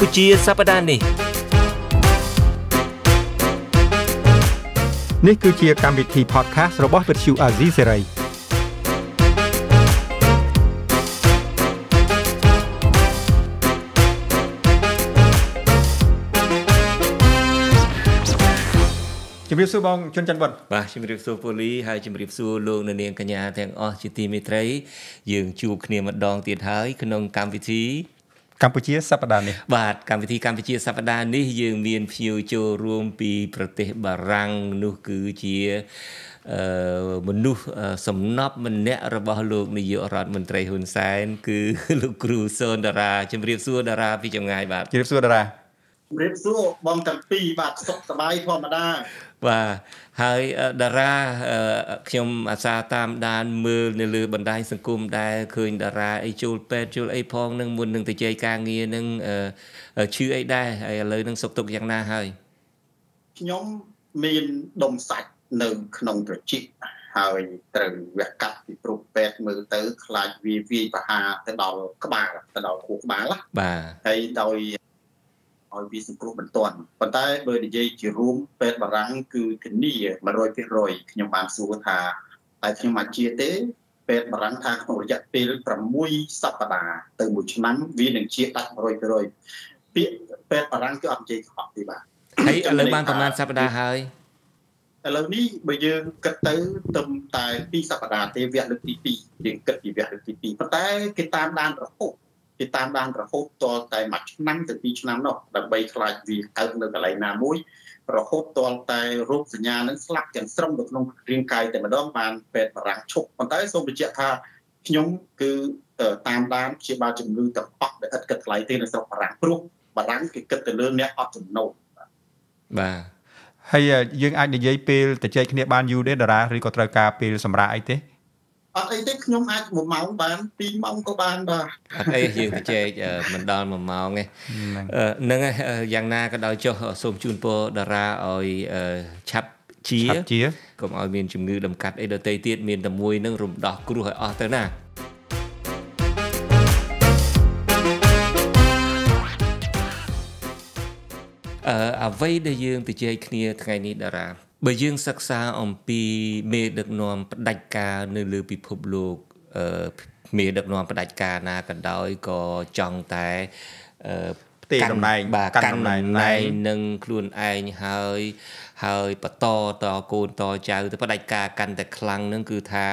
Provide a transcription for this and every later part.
Campuchia Sapadani នេះគឺជាកម្មវិធី podcast របស់ VTU Asia Series ជំរាបសួរបងជនច័ន្ទវឌ្ឍបាទជំរាបសួរពូលីហើយជំរាបសួរលោកអ្នកនាងកញ្ញាទាំងអស់ជាទីមេត្រីយើងជួបគ្នាម្ដងទៀតហើយក្នុងកម្មវិធីកម្ពុជាសប្តាហ៍នេះបាទកម្មវិធីកម្ពុជាសប្តាហ៍នេះយើងមានភ្ញៀវចូលរួមពីប្រទេសបារាំងនោះគឺជាមនុស្សសំណប់ម្នាក់របស់លោកនាយករដ្ឋមន្ត្រីហ៊ុនសែនគឺលោកគ្រូសូនតារាជំរាបសួរតារាពីចម្ងាយបាទជំរាបសួរតារាជំរាបសួរបងទាំងពីរបាទសុខសប្បាយធម្មតាបាទហើយតារាខ្ញុំអាសាតាមដានមើលនៅលើបណ្ដាញសង្គមដែរឃើញតារាអីចូលពេទ្យចូលអីផងនឹងមុននឹងទៅជ័យការងារនឹងឈឺអីដែរហើយឥឡូវនឹងសុខទុក្ខយ៉ាងណាហើយខ្ញុំមានដុំសាច់នៅក្នុងត្រចៀកហើយត្រូវវះកាត់ពីព្រោះពេទ្យមើលទៅខ្លាចវាវាយប្រហារទៅដល់ក្បាលទៅដល់ខួរក្បាលបាទហើយដោយឲ្យវាសង្គ្រោះបន្ទាន់ប៉ុន្តែបើនិយាយជារួមពេទ្យបារាំងគឺធានា 100% ខ្ញុំបានសួរថាតែខ្ញុំអាចជាទេពេទ្យបារាំងថាក្នុងរយៈពេល6សប្តាហ៍ទៅ1ឆ្នាំវានឹងជាដាច់ 100% ពាក្យពេទ្យបារាំងគឺអត់និយាយខុសទេបាទហើយឥឡូវបានប្រមាណសប្តាហ៍ហើយឥឡូវនេះបើយើងគិតទៅត្រឹមតែ2សប្តាហ៍ទេវគ្គលើកទី2យើងគិតពីវគ្គលើកទី2ប៉ុន្តែគេតាមដានរហូតតតែមួយឆ្នាំទៅពីរឆ្នាំនោះដើម្បីខ្លាចវាកើតនៅកន្លែងណាមួយរហូតតតែរោគសញ្ញានឹងស្លាប់ទាំងស្រុងនៅក្នុងរាងកាយតែម្ដងបានពេទ្យបារាំងឈប់ប៉ុន្តែសូមបញ្ជាក់ថាខ្ញុំគឺតាមដានជាបាជំងឺទាំងអស់ដែលឥតគិតថ្លៃទេនៅស្រុកបារាំងព្រោះបារាំងគេគិតទៅលើអ្នកអត់ចំណូលបាទហើយយើងអាចនិយាយពេលតជែកគ្នាបានយូរទេតារាឬក៏ត្រូវការពេលសម្រាប់អីទេអត់អីទេខ្ញុំអាច1ម៉ោងបាន2ម៉ោងក៏បានបាទអត់អីយើងជជែកមិនដល់1ម៉ោងទេហ្នឹងយ៉ាងណាក៏ដោយចុះសូមជូនពរតារាឲ្យឆាប់ជាកុំឲ្យមានជំងឺដំកាត់អីដទៃទៀតមានតែមួយនឹងរំដោះគ្រោះឲ្យអស់ទៅណាអ្វីដែលយើងជជែកគ្នាថ្ងៃនេះតារាបើយើងសិក្សាអំពីមេដឹកនាំផ្ដាច់ការនៅលើពិភពលោកមេដឹកនាំផ្ដាច់ការណាក៏ដោយក៏ចង់តែផ្ទេរតំណែងកាន់តំណែងនឹងខ្លួនឯងហើយបន្តតកូនតចៅទៅផ្ដាច់ការកាន់តែខ្លាំងនឹងគឺថា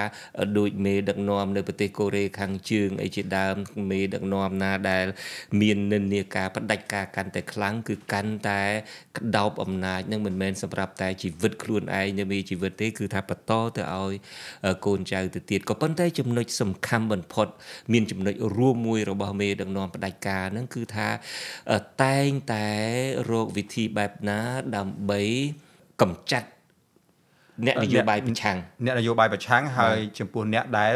ដូចមេដឹកនាំនៅប្រទេសកូរ៉េខាងជើងអីជាដើមមេដឹកនាំណាដែលមាននិន្នាការផ្ដាច់ការកាន់តែខ្លាំងគឺកាន់តែក្តោបអំណាចនឹងមិនមែនសម្រាប់តែជីវិតខ្លួនឯងនិងជីវិតទេគឺថាបន្តទៅឲ្យកូនចៅទៅទៀតក៏ប៉ុន្តែចំណុចសំខាន់បំផុតមានចំណុចរួមមួយរបស់មេដឹកនាំផ្ដាច់ការនឹងគឺថាតែងតែរកវិធីបែបណាដើម្បីកម្ចាត់អ្នកនយោបាយប្រឆាំងហើយចំពោះអ្នកដែល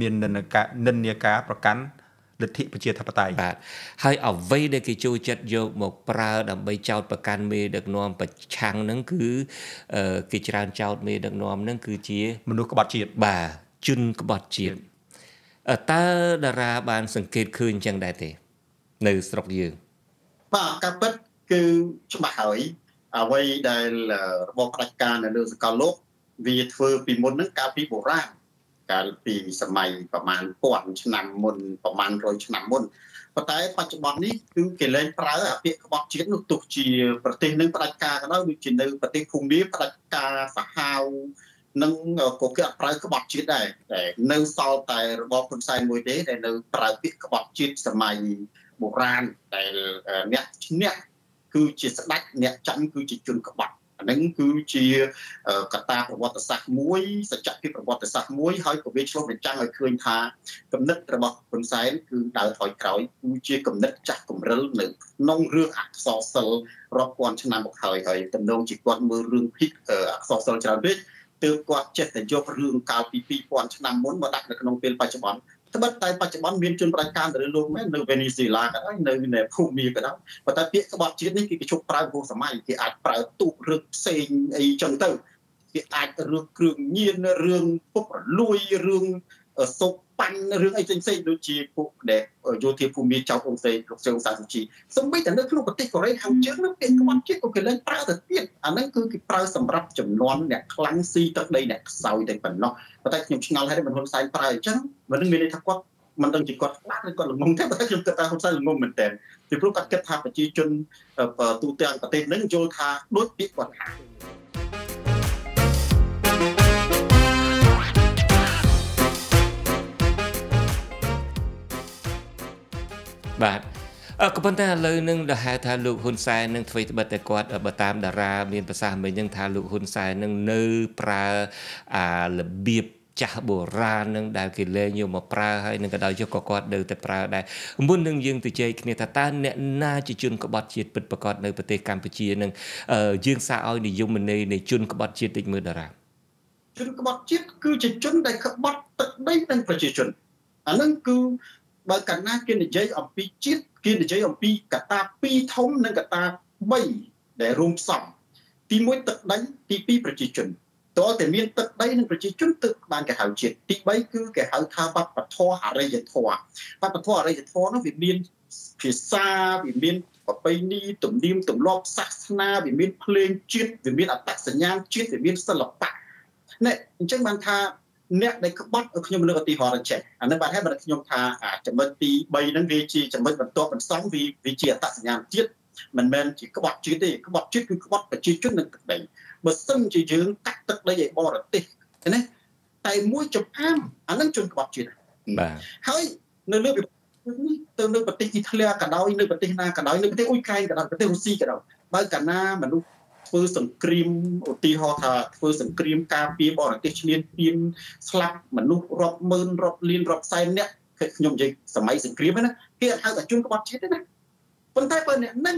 មាននិន្នាការប្រកាន់លទ្ធិប្រជាធិបតេយ្យបាទហើយអ្វីដែលគេចូលចិត្តយកមកប្រើដើម្បីចោទប្រកាន់មេដឹកនាំប្រឆាំងហ្នឹងគឺគេច្រើនចោទមេដឹកនាំហ្នឹងគឺជាមនុស្សក្បត់ជាតិបាទជនក្បត់ជាតិតើតារាបានសង្កេតឃើញចឹងដែរទេនៅស្រុកយើងបាទការពិតគឺច្បាស់ហើយអ្វីដែលរបបផ្ដាច់ការនៅលើសកលលោកវាធ្វើពីមុនហ្នឹងកាលពីបុរាណកាលពីសម័យប្រហែល 1000 ឆ្នាំមុនប្រហែល100ឆ្នាំមុនប៉ុន្តែបច្ចុប្បន្ននេះគឺគេលែងប្រើអាពាក្យក្បត់ជាតិនោះទោះជាប្រទេសនឹងផ្ដាច់ការក៏ដោយដូចជានៅប្រទេសភូមាផ្ដាច់ការសាហាវនឹងក៏គេអត់ប្រើក្បត់ជាតិដែរតែនៅសល់តែរបបហ៊ុនសែនមួយទេដែលនៅប្រើពាក្យក្បត់ជាតិសម័យបុរាណដែលអ្នកឈ្នះគឺជាស្ដេចអ្នកចាញ់គឺជាជនក្បត់អានឹងគឺជាកត្តាប្រវត្តិសាស្ត្រមួយសច្ចភាពប្រវត្តិសាស្ត្រមួយហើយក៏វាឆ្លុះបញ្ចាំងឲ្យឃើញថាគំនិតរបស់ហ៊ុនសែនគឺដើរថយក្រោយគឺជាគំនិតចាស់គំរិលនៅក្នុងរឿងអក្សរសិល្ប៍រាប់ពាន់ឆ្នាំមកហើយហើយទំនងជាគាត់មើលរឿងភិកអក្សរសិល្ប៍ច្រើនពេកទើបគាត់ចេះតែយករឿងកាលពី2000ឆ្នាំមុនមកដាក់នៅក្នុងពេលបច្ចុប្បន្នត្បិតតែបច្ចុប្បន្នមានជនប្រកាសទៅលើលោកមែននៅវេនេស៊ុយអេឡាក៏ដោយនៅនៃភូមាក៏ដោយប៉ុន្តែពាក្យក្បត់ជាតិនេះគេជប់ប្រើហួសសម័យគេអាចប្រើទូករឹកផ្សេងអីចឹងទៅគេអាចរឿងគ្រឿងញៀនរឿងពុករលួយរឿង số pan riêng ai xây đôi chi phụ để vô thiên phù mi trong ông xây lục sương sáng chi sống mấy tận nước lúc bật tích có đấy hàng trước nước tiền quan chức có cái lên prao thật tiền anh ấy cứ cái prao sầm rập chủng non nè kháng si tới đây nè sầu thì phần nó và ta nhung ngang hay mình hôm sai prao chứ mình đừng về thắc quát mình đừng chỉ quát lát lên còn là mông thế ta chúng ta hôm sai là mông mình tiền thì lúc cắt kết tháp chi chun tu tiên và tiền nâng vô tha đốt bị quạt hạ. Bạn có vấn đề lời nâng là hai thà lục hôn sai nâng thuê bật tài quạt ở bậc tam đà ra miền bắc xa mấy nhưng thà lục hôn sai nâng nơ pra là biệp chả bồ ra nâng đào kỳ lê nhiều mà pra hay nâng cái đào cho có quạt đầu tại pra đại muốn nâng dương từ chơi kia thà ta nẹt na chỉ chun có bọt chiết bật bạc quạt nơi bờ tây Campuchia nâng dương xa oi để dùng mình đây để chun có bọt chiết tịch mưa đà ra chun có bọt chiết cứ chỉ chun đại có bọt tận đây nâng phải chỉ chun à nâng cứ bởi cảnh na kia là giấy ẩm pi chết kia là giấy ẩm pi cả ta pi thống nên cả ta bay để rung sòng thì mỗi tật đánh thì pi phải chỉ chuẩn đó thì miền tật đấy nên phải chỉ chuẩn tự bàn cái hậu chuyện thì bấy cứ cái hậu tha bắt bắt thua hạ đây giật thua bắt thua đây giật thua nó vì miền phía xa vì miền ở Tây Ni tụm niêm tụm lọp Saxna vì miền Plein chết vì miền Ả Tắc Sơn Nhang chết vì miền Sơn Lộc Tạ này chẳng bàn tha nè đây các bác ở nhóm lựa tì họ đang chạy anh bạn hãy bật nhóm thà chẳng bật tì bay đang gây chi chẳng bật bật to bật sóng vì vì chia tách nhàn tiết mình men chỉ các bác chứ thì các bác chứ cứ các bác phải chi chút năng cực đỉnh bật sưng chỉ dưỡng cắt tức đây vậy bỏ tì thế này tại mũi chụp am anh đang chôn các bác chuyện hỡi nơi nước từ nơi bật tì Italia cả đó nơi bật tì Na cả đó nơi bật tì Ukraine cả đó bật tì Russia cả đó bao cả Na mà luôn phơi sừng cream ở ti ho thà phơi sừng cream cà phê bỏ cái chien pin slap mà nút rọp mơn rọp lin rọp sai nè nhom gì sầm máy sừng cream ấy nè kia hai cả chung các bác chết đấy nè phần tai phần nè nâng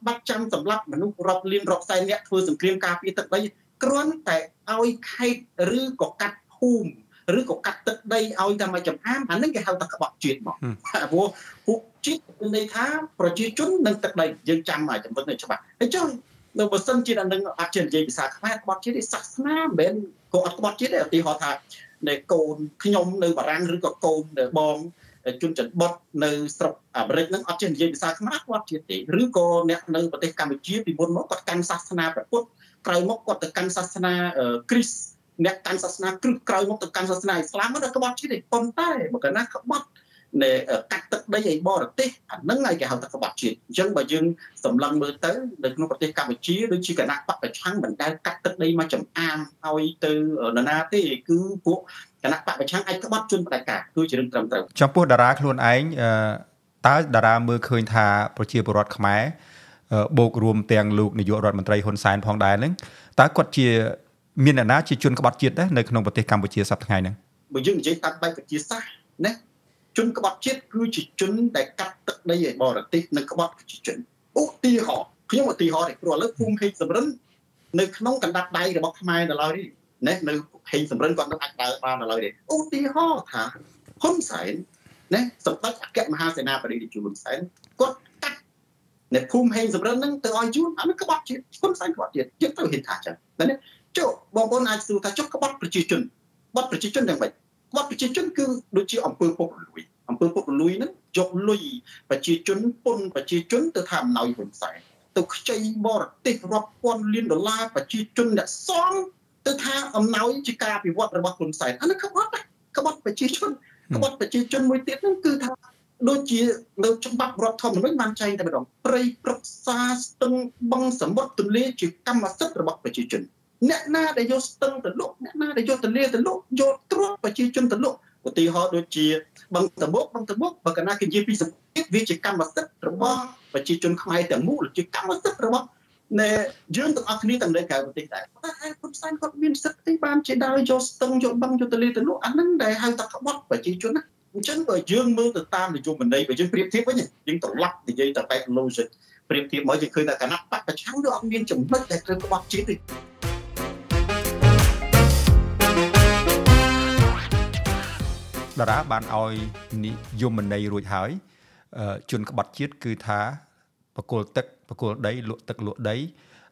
bắt trăm sầm lap mà nút rọp lin rọp sai nè phơi sừng cream cà phê tật đây còn tại ao khay rứ có cắt hùm rứ có cắt tật đây ao ta mà chấm ham hẳn nên cái hao ta các bác chết mà vô hụt chết bên đây thá rồi chết chốn nâng tật đây dân trăm mà chấm vấn này cho bạn thấy chưa nó bớt sân chỉ là nâng áp trên dây bị sạc máy bọt chết đi sạc na bên có bọt chết đấy thì họ thà để cồn khi nhom nơi bà rang rứ có cồn để bom chun chật bọt nơi sọc break nâng áp trên dây bị sạc máy bọt chết đấy rứ có nét nơi bờ tây Campuchia thì muốn móc quạt canh sạc na phải quất cày móc quạt từ canh sạc na Chris nét canh sạc na cứ cày móc từ canh sạc na Islam nó có bọt chết đấy còn tai mà cái nát không bọt để cắt tật đây vậy bỏ được tê ảnh nắng ngày cái hậu tật các bạn chuyện dân bà dân sầm lăng mưa tới được nó có tê Campuchia đối chi cả nát bắt phải trắng mình đang cắt tật đây mà chậm am thôi từ ở Nana tê cứ buộc cả nát bắt phải trắng anh các bắt chuyên đại cả cứ chỉ đừng trầm trầm trong phố đà ra luôn anh tá đà ra mưa khơi thà bỏ chia bỏ rót khmé bột ruộng tiền lục để dọn rót mình tây hồn sàn phong đài nứng tá quật chia miền Nana chỉ chuyên các bạn chuyện đấy nơi không có tê Campuchia sắp ngày nè bởi dân chỉ tắt bay phải chia xa nè chun các bạn chết cứ chỉ chun để cắt tật đây vậy bỏ tít nên các bạn chỉ chun út ti họ khi mà ti họ thì rồi lớp phun khi sầm rấn nơi nóng cảnh đặt đây rồi bóc mai là lôi đi nè nơi hình sầm rấn còn đặt đặt ba là lôi đi út ti họ thả không sải nè sập tách kẹt mà ha sài na phải đi chun sải quất cắt nè phun hình sầm rấn nâng từ ai chun anh các bạn chết không sải các bạn chết chết từ hiện thả chẳng đấy chỗ bọn con ai xưa ta chốt các bạn chỉ chun bắt chỉ chun đang bệnh bác chỉ chun cứ đối chiếu ông bơ bốc lùi nó chọc lùi và chỉ chun pun và chỉ chun từ thảm nào cũng sai từ chơi bò tít rập quan liên đô la và chỉ chun đã xong từ thảm ông nào chỉ cà bị vọt rồi bác cũng sai anh nó không bắt các bác phải chỉ chun mỗi tiết nó cứ thảm đối chiếu đâu trong bác rập thầm nó mới mang chạy tại bên đó prey proxa từng băng sấm bọt từng lê chỉ cam mà sấp rồi bác phải chỉ chun nét na để vô tưng từ lúc nét na để vô từ lia từ lúc vô trúc và chia chân từ lúc của tì họ đôi chia bằng từ bốc và cái na kinh dây pi sập viết chỉ cam và sấp rồi bó và chia chân khai từ mũ là chỉ cam và sấp rồi bó nè dương từ ác ni tầng đấy cả một tình đại con san con biên sấp tây ban chỉ đào vô tưng vô băng vô từ lia từ lúc anh nâng đại hai tập bó và chia chân á chân bởi dương mưa từ tam thì vô mình đây bởi dương tiếp tiếp với nhỉ dương từ lắc thì dây từ tay logic tiếp tiếp mới thì khơi là cả nắp bắt cả trắng được biên chấm mất để từ các bác chỉ thì đà ra ban oi dùng mình đây rồi hỏi chun các bạch chiết cứ thá bạc cổ tật lụa đấy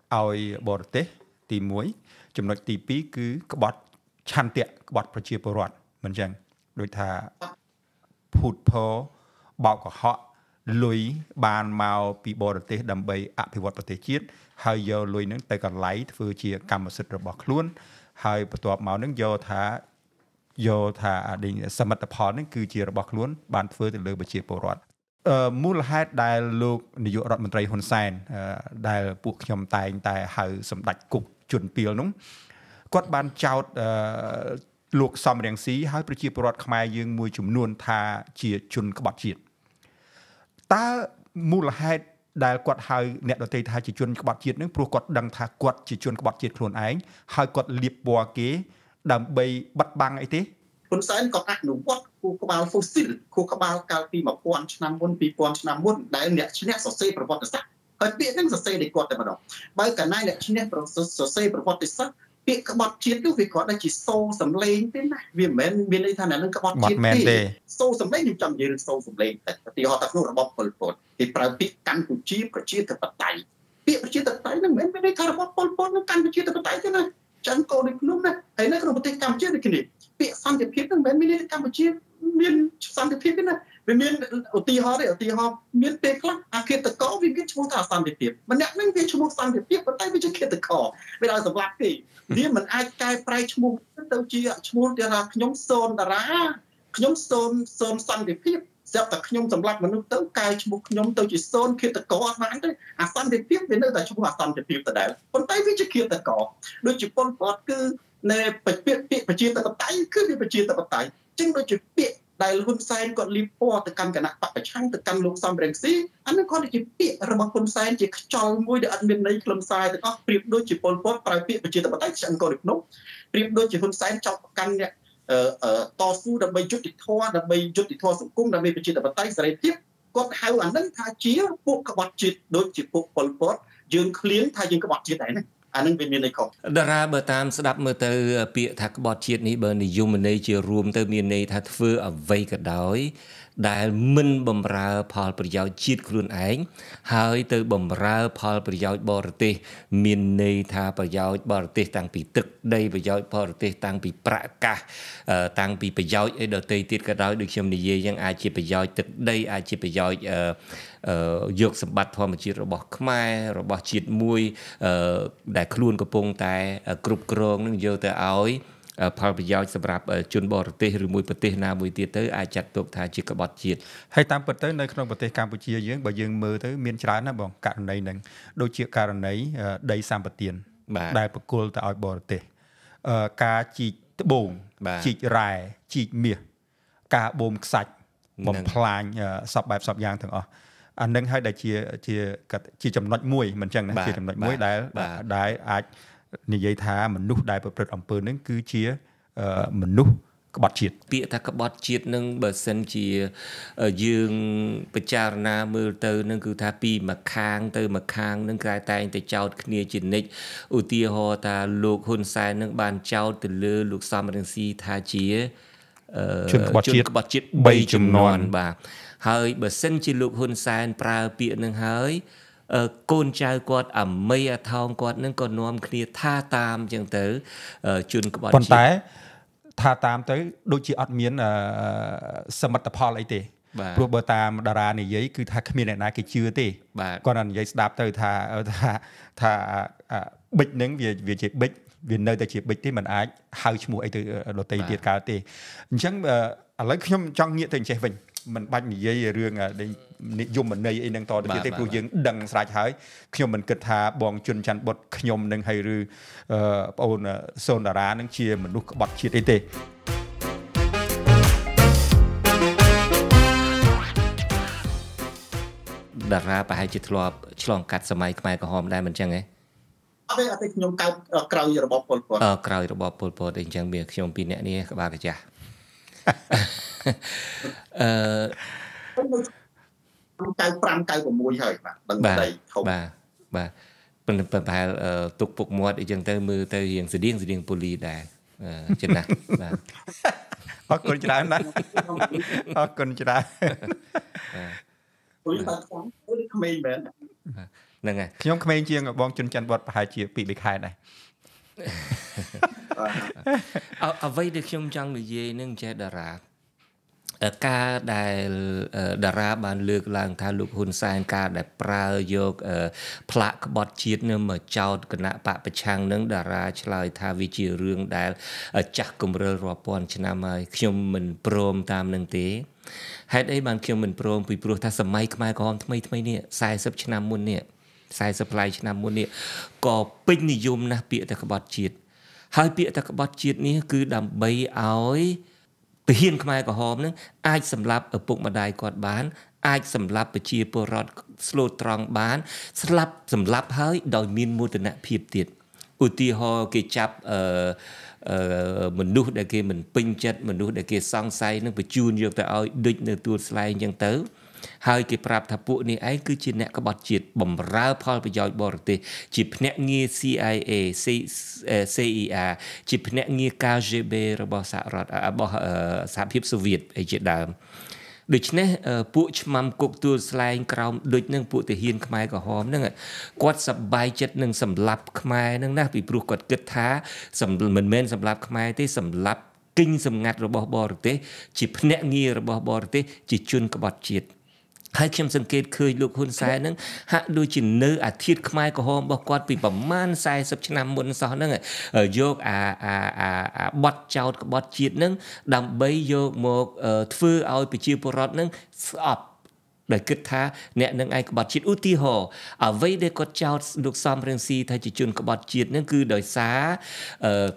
oi bờ tết tì muối chấm nói tì pí cứ các bạch chan tiệt các bạch phải chia bờ mình rằng đôi thà phụt phó bảo của họ lùi bàn màu bị bỏ ra tới đầm bầy ạ thì vật vật tế chiết hơi giờ lùi nâng tay còn lấy vừa chia cầm một sức rồi bỏ luôn hơi bắt đầu màu nâng giờ thà đình sầm mặt phò nâng cứ chia rồi bỏ luôn bàn vừa từ lưỡi bị chia bỏ rọt mua là hai đại lục ví dụ rọt một trai hồn sen đại buộc nhom tài hơi sầm đạch cục chuẩn piêu đúng quát ban chào luộc xong đèn xí hai bữa chiều bọt khai dương mùi chùm nuôn thà chia chun các bọt chiết ta mua là hai đại quạt hai nẹt đầu tây thà chia chun các bọt chiết nước pro quạt đằng thà quạt chia chun các bọt chiết luôn ánh hai quạt liệp bò kế đầm bay bắt băng ấy thế cuốn sáng có các nụ quạt khu các bao fossil khu các bao cali mà quan năm muôn pi quan năm muôn đại nẹt chín nẹt sáu c pro quạt sắc hơi biết năng sáu c để quạt tại đó bây cả nay nẹt chín nẹt sáu c pro quạt sắc việc các bọt chiết lúc việc họ đã chỉ sâu sầm lên thế này vì men bên đây thằng này nó các bọt chiết thì sâu sầm lên nhiều trăm giờ sâu sầm lên thì họ tập nó là bọt Pol Pot thì phải biết căn của chiết từ bát tay biết chiết từ tay nó men bên đây thằng bọt Pol Pot nó căn của chiết từ bát tay thế này chẳng còn được lúc này thấy nó có một cái cam chiết được cái gì biết sang tiếp nó men bên đây cam của chiết miên sang tiếp thế này vì miên ở tì họ đấy ở tì họ miên pe khắc à kia từ cỏ vì cái chúng ta sang tiếp mà nãy nãy cái chúng ta sang tiếp bắt tay với cái kia từ cỏ bây giờ sập thì điên mình ai cai prai chmuk tao chia chmuk thì là nhóm sơn đà ra nhóm sơn sơn xanh thì tiếp dẹp tập nhóm sầm lắc mà nó tao cai chmuk nhóm tao chỉ sơn kia tao có nắng đấy à xanh thì tiếp đến nơi tại chúng ta xanh thì tiếp tại đấy con tay với cái kia tao có đôi chỉ con cọt cứ nè phải chia tao tay cứ đi phải chia tao tay chính đôi chỉ bịa đại luân sai còn liệp po từ căn cả nặng bạc trắng từ căn luồng sầm đèn xí anh nó có được chỉ bịa rồi mà con sai chỉ tròn môi để ăn bên đấy làm sai từ đó bịa đôi chỉ Pol Pot phải bịa chỉ từ bắt tay chẳng có được nốt bịa đôi chỉ con sai trong căn này to phu đầm bầy chút thịt thoa đầm bầy chút thịt thoa sủng cung đầm bầy chỉ từ bắt tay giải tiếp có hai bản đánh tha chia bộ các bọt chít đôi chỉ bộ Pol Pot dương khliến tha dương các bọt chít này này anh ấy bên này không đa ra bờ tam sẽ đập mờ từ bịa thạc bọt chít này bờ này dùng này chia rùm từ miền này thà phơi ở vây cả đói đại minh bầm ra Paul bây giờ chít luôn ánh hai từ bầm ra Paul bây giờ bờ tê miền này thà bây giờ bờ tê tăng bị tức đây bây giờ bờ tê tăng bị praka tăng bị bây giờ ở đầu tây tiết cả đói được xem này dễ dàng ai chỉ bây giờ tức đây ai chỉ bây giờ dược sập bát hoa mà chít rồi bọt mai rồi bọt chít muôi đại khuôn của bông tai cụp krong nâng dơ tới ối phải bây giờ sắp rạp chuẩn bỏ tế rồi mùi tế nào mùi tế tới ai chặt tục thai chỉ có bọt chiết hay tam bật tới nơi không bật tế Campuchia dưỡng bởi dương mơ tới miền trái nó bọn cả này nâng đôi chiếc cả này đầy xăm bật tiền đại bật côn ta oi bỏ tế cá chịt bồn chịt rải chịt miệt cá bồn sạch một plan sập bẹp sập giang thằng anh nâng hai đại chia chấm nọt muối mình chẳng này chia chấm nọt muối đại ai như vậy thà mình nút đại bật ẩm pơ nâng cứ chia mình nút các bọt chiết bịa thà các bọt chiết nâng bờ sân chia dương bờ chà na mưa tơ nâng cứ thà pi mà khang tơ mà khang nâng cài tay từ chào kia chín nịch ưu tiên họ thà luộc hôn sai nâng bàn chào từ lơ luộc xong mà nâng si thà chia chun các bọt chiết bay chùm non bà hơi bờ sân chia luộc hôn sai pra bịa nâng hơi côn trai quạt ẩm mây thong quạt nên còn nom kia tha tam chẳng tới chun các bạn còn tái tha tam tới đôi chị ăn miến sầm mặt tập họ lại tê pro bờ tam đà ra này giấy cứ tha miến này nãy cái chưa tê còn anh giấy đáp tới tha bịch nướng về chị bịch về nơi ta chị bịch thì mình ái hai chục mũi từ đầu tây tiệt cá tê chẳng lấy không trong nghĩa tình trẻ mình bánh như vậy riêng dùng mình này đang to được cái tiêu dương đằng sài thái khi mình kết thả bọn chun chăn bột khi mình hay rư ôn sơn đà ra nâng chia mình nuốt bọt chia tê đà ra bà hay chịu lo chọn cắt sầm mai mai còn hôm nay mình chẳng ấy nhom cào giờ bọt Pol Pot cào giờ bọt Pol Pot anh chẳng biết nhom pin này nè các bạn cả cái pram cái của mùi hơi bà đây không bà phải tục phục muột để chúng ta mưa ta hiện sự điên poli đài trên này bà học con chả ăn đó học con chả tôi là con tôi không may mắn nè ngay nhóm không may chiêng ở bang Chun Chan Bot phải chịu bị khai này ở vậy được không chăng được gì nên che đà ra ca đại đà ra bàn lược làng tha lục hôn sai ca đại prajog plak bọt chiết nữa mà chào cái nạ bạ bạch chang nâng đà ra chơi tha vị trí riêng đại chắc cùng rơ rọ pon cho nên mà khi mình prom tam nâng té hết ấy bàn khi mình prom vì prom tha sớm mai mai còn thay nè sai sắp cho nên muốn nè sai sắp lại cho nên muốn nè có pin ni zoom na bịa tạc bọt chiết hai bịa tạc bọt chiết nè cứ đầm bay ối bởi hiên khmai của hôm nâng, ai xâm lạp ở bụng mà đài quạt bán, ai xâm lạp ở chia bồ rọt slo trong bán, xâm lạp hơi đòi miên mô tình nạ phiệp tiệt. Ủa tì hò kì chạp mình nụ đại kì mình pinh chất, mình nụ đại kì song say nâng bởi chùn dược tại oi địch nâng tuôn slay nhân tớ. Hai kì prap thạp bộ này ấy cứ chì nạ có bọt chìt bầm ra phòl bởi dòi bò rực tì. Chì nạ nghe CIA, CIA, chì nạ nghe KGB rồi bỏ xã hiếp Xô Việt ấy chì đàm. Địch nè bộ chì mâm cục tuôn slaying kraum địch nâng bộ tì hiên khmai gò hòm nâng ạ. Quát sập bài chất nâng sầm lạp khmai nâng nà bì brụ quạt kết thá. Mình men sầm lạp khmai tì sầm lạp kinh sầm ngạt rồi bỏ bò rực tì. Chì nạ nghe rồi bỏ bò rực tì chì chun có bọt chìt. Hãy xem sang kết khơi lục hôn sai nâng hạ đôi chỉ nơ à thiết khmai của hôm bao quát vì bẩm man sai sắp cho năm muốn so nâng ở dốc bọt chào bọt chiết nâng đầm bấy dốc một phư ao bị chiêu porot nâng sập đời kết tha nè nâng ai bọt chiết út ti hồ ở vây đây quạt chào lục xóm riêng si thay chỉ chun bọt chiết nâng cứ đời xá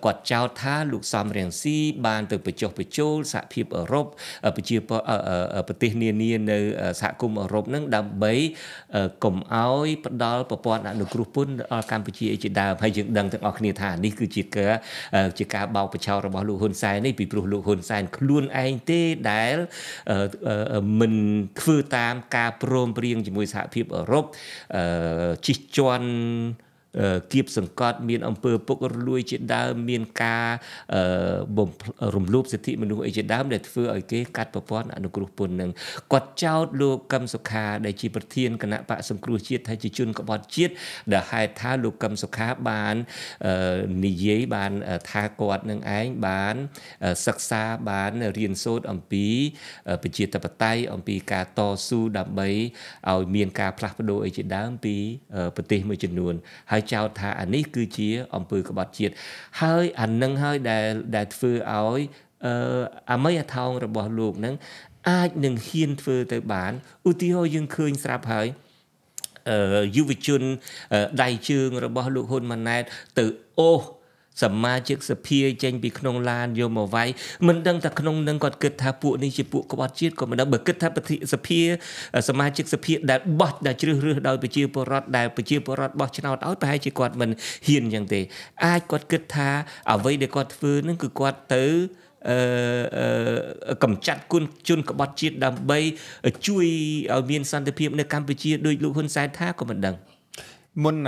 quạt chào tha lục xóm riêng si bàn từ bị chốt xã phiệp ở rộp ở bị chiêu ở bờ tây niên niên nơi xã cùng ở rộp nâng đầm bấy cổng áo bắt đo bắt bọn ăn được group pun ở Campuchia chỉ đào hay dựng đằng thằng ở Khni Thà đi cứ chỉ cả bao bị chào bao lục hồn sai này bị lục lục hồn sai luôn anh tê đái mình phơi tam ca prom riêng chỉ mùi xã phiệp ở rộp chỉ chọn kiếp sừng cọt miền âm bờ bốc lui trên đá miền ca bồng rùm lúp siết thị mình nuôi trên đá để phơi ở cái cát bờ pon anh được group pon nâng quạt trao lục cầm sọc hà đại chi bát thiên cana bạ sầm cua chiết thay chi chun có bọt chiết đã hai tha lục cầm sọc hà bàn nị giấy bàn tha quạt nâng ánh bàn sắc xa bàn riêng sốt âm pí bị chia tập tay âm pí ca to su đầm bấy ao miền ca plak bờ đôi trên đá âm pí bờ tây mới chân nuôn hai chào tha anh ấy cứ chia ông bự các bạn chia hơi anh nâng hơi đại phơi ỏi mấy anh thong rồi bỏ luộc nâng ai nâng hiên phơi tới bản ưu tiên hơi dưng khơi sạp hơi du lịch chun đại trường rồi bỏ luộc hôn màn này tự ô sầm ma chiếc sập pia tranh bị khôn lan vô màu vay mình đang tập khôn đang còn kết tháp buộc này chỉ buộc các bạn chết còn mình đang bật kết tháp sập pia sầm ma chiếc sập pia đã bớt đã chửi rủa đòi bị chửi porot đã bị chửi porot bớt chén nào áo phải chỉ quạt mình hiền như thế ai quạt kết tháp ở vây để quạt phơi nó cứ quạt tới cầm chặt côn chun các bạn chết đam bay chui ở miền San Tây Piem nơi Campuchia đôi lũ hôn sai tháp của mình đằng muốn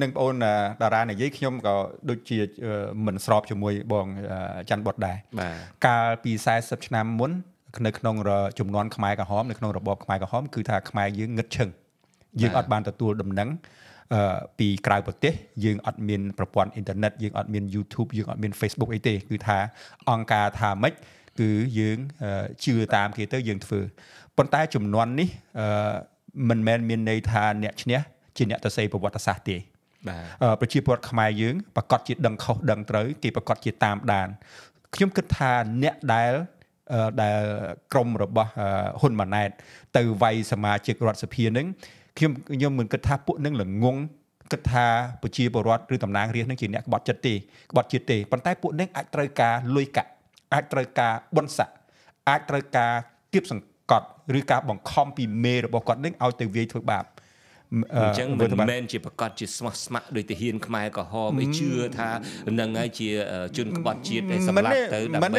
nâng ôn đà ra này với khi nhóm có đôi chia mình sọp cho mùi bọn chăn bọt đài cả vì sai sắp năm muốn nơi nông rồi chùm non khmai cả hóm nơi nông rồi bọt khmai cả hóm cứ thà khmai dưới ngất chừng dưới ọt bàn tụi đầm nắng vì cài bật tết dương ọt miền propan internet dương ọt miền YouTube dương ọt miền Facebook ấy tê cứ thà on cả thà mấy cứ dương chưa tam kia tới dương phừ bọn tai chùm non ní mình men miền Tây tha nẹt nhé, chỉ nẹt ta xây bờ sát tì, bờ chi bờ khmai dướng, bờ cọt chỉ đằng khâu đằng tới, kì bờ cọt chỉ tam đàn, nhóm kết tha nẹt đài công rồi bờ hôn mà này, từ vay xem mà chỉ còn sập hiền nứng, nhóm mình kết tha bút nứng là ngung, kết tha bờ chi bờ rót, rưỡi tầm nàng riêng nứng chỉ nẹt bọt chật tì, bọt chật tì, bàn tay bút nứng ai tơi cá lôi cả, ai tơi cá bôn sạ, ai tơi cá tiếp sừng cọt rưỡi cá bằng com pì mê rồi bỏ cọt đến ao từ về thôi bà chẳng mình men chỉ bỏ cọt chỉ smart đôi tay hiền khmai cả ho mới chưa tha nâng ai chỉ chun các bạn chia để sắm lại tới đầm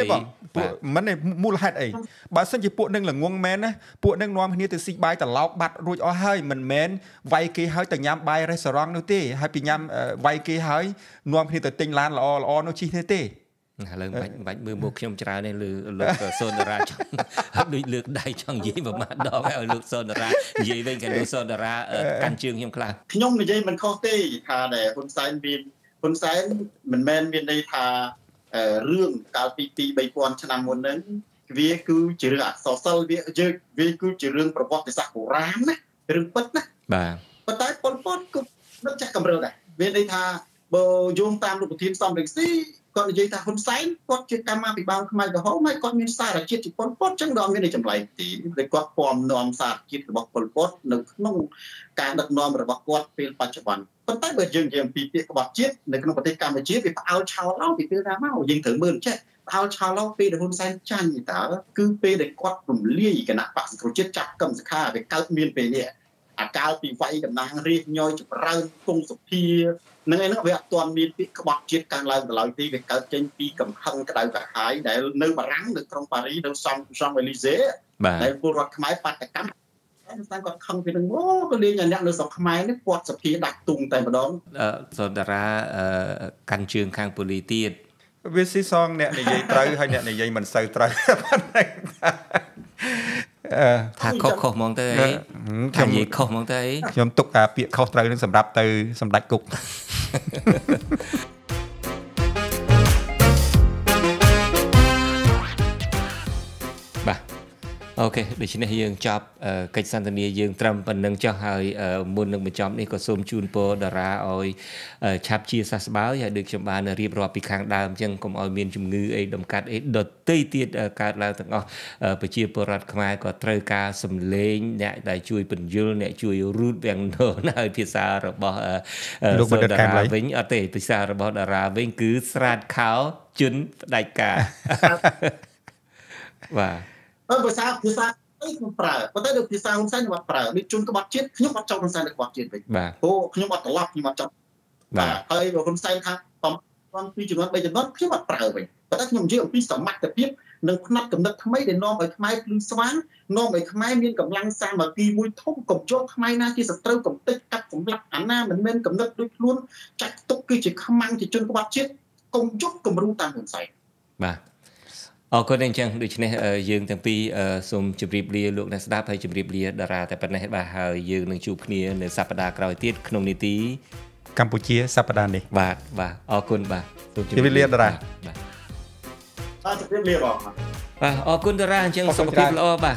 bấy mình này mua hạt ấy bà xin chỉ buộc nâng là nguồn men á buộc nâng nuông như từ xịt bài từ lọc bát rồi ó hơi mình men vay kia hơi từ nhám bài restaurant nữa tê hay bị nhám vay kia hơi nuông như từ tinh lan là ó nó chi thế tê lần bánh mười một trong trà nên lược sơn ra trong lược đại trong gì mà đó phải ở lược sơn ra gì bên cạnh lược sơn ra căn trường hiểm khang nhung như vậy mình khó tê thà để con sai mình men bên đây thà riêng cao tì tì bay quan cho năng muốn đến vì cứ chỉ là sò sâu vì cứ chỉ riêngประวัติศาสตร์โบราณนะเรื่องปัจนะปัจจัยปนปนก็นักจักรกำเริบได้เวลาท่าโบยงตามลูกทีมสองเด็กซี่ก่อนจะท่าหุ่นไซน์ก่อนจะการมาปีบางทำไมก็เขาไม่ก่อนมีสารจิตปนปนจังดอมยังในจำไรตีในกอดปอมนอมสารจิตบอกปนปนหนึ่งน้องการดักนอมหรือว่ากอดเป็นปัจจุบันปัจจัยแบบยังยังปีปีกบจิตในขนมปฏิกรรมจิตไปเอาชาวเล่าไปเตือนมาเอายิงถึงมือใช่เอาชาวเล่าไปเดินหุ่นไซน์จันยิ่งแต่คือไปเด็กกอดกลุ่มเลี้ยกันนะปากสุดจิตจับกำสักข้าไปเก้ามีนไปเนี่ยอาการปีไว้กับนางเรียกย่อยจุดเริ่มคงสุดที่นั่นเองนะเวลาตอนมีปีกบจิตการไล่แต่เราที่เวลาเจนปีกำคังกระดาษกระหายแต่เนื้อมารั้งในตรงปารีสเราซองเวลิเซ่ในบุรุษขมายปัตตะกัมสังกัดคังเป็นโง่ก็เรียนอย่างนี้เราสองขมายนี่ปวดสุดที่ดักตุงแต่มาดองส่วนดาราการเชิงคางปุริตีดวิสิซองเนี่ยในยัยไตรให้เนี่ยในยัยมันใส่ไตรพันนั่งถ้าเขาขอมองเตยถ้าหยิบขอมองเตยยอมตกอาเปียเข้าเตยนั่นสำหรับเตยสำหรับกุกบ่าโอเคเดี๋ยวฉันให้ยังจับกิจสันติเนียยังตรำปันนังจะให้มูลนังประจำนี่ก็ส่งจูนโปดาราเอาชับเชียร์สัสบ้าอย่าดึกจำบานรีบรอปีคางดามยังกลมเอาเมียนจุ่มงือไอ้ดมกัดไอ้ดดเตยเตี้ยการเราต่างอ๋อไปเชียร์โปรัดขมายก็เตยกาสมเลงเนี่ยได้ช่วยเป็นยืนเนี่ยช่วยรูดแบงโนน่าพิซาระบอดาราวิ่งเอาเตยพิซาระบอดาราวิ่งคือสลัดขาวจุนได้กาว่าภาษาไอ้คนเปล่าเพราะแต่เด็กภาษาคนไซน์เนี่ยว่าเปล่านี่จุนก็บัดเจ็ดขยมบัดเจ้าคนไซน์เนี่ยบัดเจ็ดไปโอ้ขยมบัดตลับขยมบัดเจ้าเฮ้ยคนไซน์ค่ะตอนปีจุนนั้นไปจุนนั้นขยมบัดเปล่าไปเพราะแต่ขยมเยอะปีสมัครแต่เพียบหนึ่งนัดกับนัดทำไมเด่นน้องไอ้ทำไมพลิ้งสว่างน้องไอ้ทำไมเมียนกับลังซามากีมวยท่องกับโจ๊กทำไมหน้าที่สเตอร์กับติ๊กกับผมหลักอันหน้าเหมือนเมียนกับนัดลุ้นจักตุกกี้จีขมังจีจุนก็บัดเจ็ดกงโจ๊กกับรู้ตามคนไซน์ออกก็ได้จังโดยเฉพาะยืนตั้งปีสมจุบรีบเรียลูกนักสตาร์ให้จุบรีบเรียดาราแต่ปัจจุบันบ่าหายยืนหนึ่งจูบเนี่ยหนึ่งสัปดาห์กลายเตี้ยขนมนิตีกัมพูชีสัปดาห์นี้บ่าออกคุณบ่าจุบรีบเรียดาราบ่าจุบรีบเรียบอกออกคุณดาราจังสมบูรณ์แล้วบ่า